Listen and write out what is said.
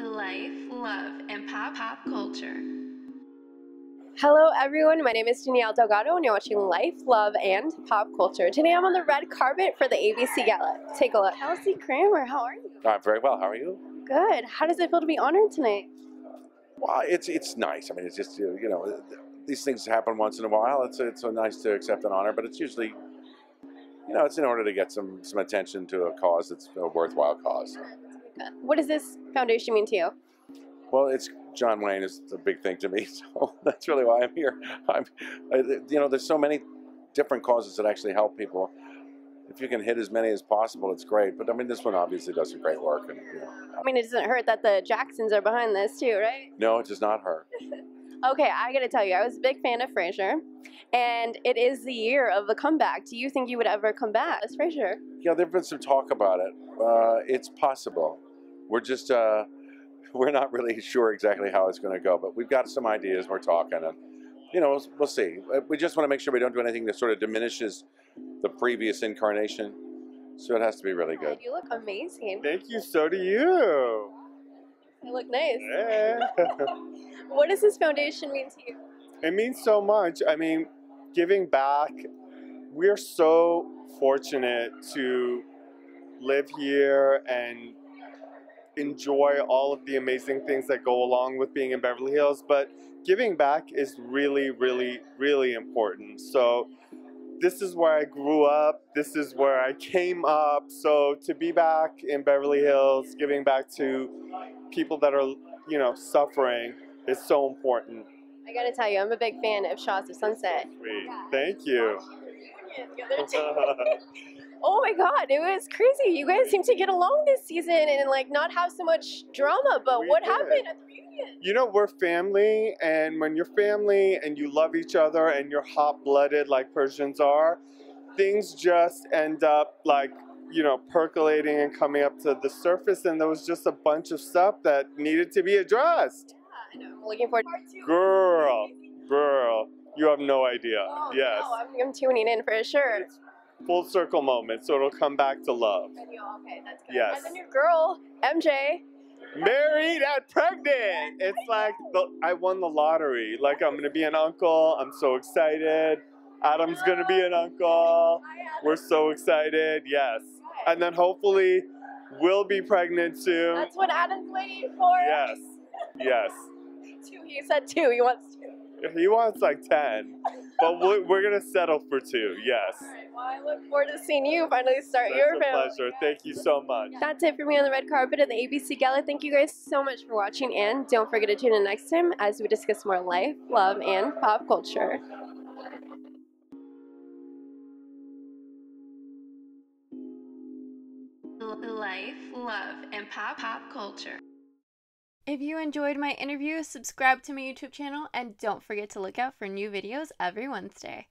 life, love, and pop culture. Hello everyone, my name is Danielle Delgado and you're watching Life, Love, and Pop Culture. Today I'm on the red carpet for the ABC Gala. Take a look. Kelsey Grammer, how are you? I'm very well, how are you? Good. How does it feel to be honored tonight? Well, it's nice. I mean, it's just, you know, these things happen once in a while. It's nice to accept an honor, but it's usually, you know, it's in order to get some attention to a cause that's a worthwhile cause. What does this foundation mean to you? Well, it's John Wayne is a big thing to me, so that's really why I'm here. You know, there's so many different causes that actually help people. If you can hit as many as possible, it's great. But I mean, this one obviously does some great work. And, you know, I mean, it doesn't hurt that the Jacksons are behind this too, right? No, it does not hurt. Okay, I gotta tell you, I was a big fan of Frasier, and it is the year of the comeback. Do you think you would ever come back as Frasier? Yeah, there's been some talk about it. It's possible. We're just we're not really sure exactly how it's going to go, but we've got some ideas. We're talking, and you know, we'll see. We just want to make sure we don't do anything that sort of diminishes the previous incarnation. So it has to be really good. You look amazing. Thank you. So do you. You look nice. Yeah. What does this foundation mean to you? It means so much. I mean, giving back. We're so fortunate to live here and enjoy all of the amazing things that go along with being in Beverly Hills. But giving back is really, really, really important. So this is where I grew up. This is where I came up. So to be back in Beverly Hills, giving back to people that are, you know, suffering is so important. I gotta tell you, I'm a big fan of Shahs of Sunset. Sweet. Thank you. Oh my God, it was crazy. You guys seem to get along this season and like not have so much drama, but what happened at the reunion? You know, we're family, and when you're family and you love each other and you're hot-blooded like Persians are, things just end up like, you know, percolating and coming up to the surface, and there was just a bunch of stuff that needed to be addressed. Yeah, I know. I'm looking forward to part two. Girl, you have no idea. Oh, yes. No, I'm tuning in for sure. It's full circle moment, so it'll come back to love. Okay, that's good. Yes. And then your girl, MJ. Married and pregnant. It's like I won the lottery. Like, I'm gonna be an uncle. I'm so excited. Adam's gonna be an uncle. We're so excited. Yes. And then hopefully we'll be pregnant soon. That's what Adam's waiting for. Yes. Yes. Two. He said two. He wants two. He wants like 10, but we're going to settle for two, yes. All right, well, I look forward to seeing you finally start your family. It's a pleasure. Thank you so much. That's it for me on the red carpet at the ABC Gala. Thank you guys so much for watching, and don't forget to tune in next time as we discuss more life, love, and pop culture. Life, love, and pop culture. If you enjoyed my interview, subscribe to my YouTube channel and don't forget to look out for new videos every Wednesday.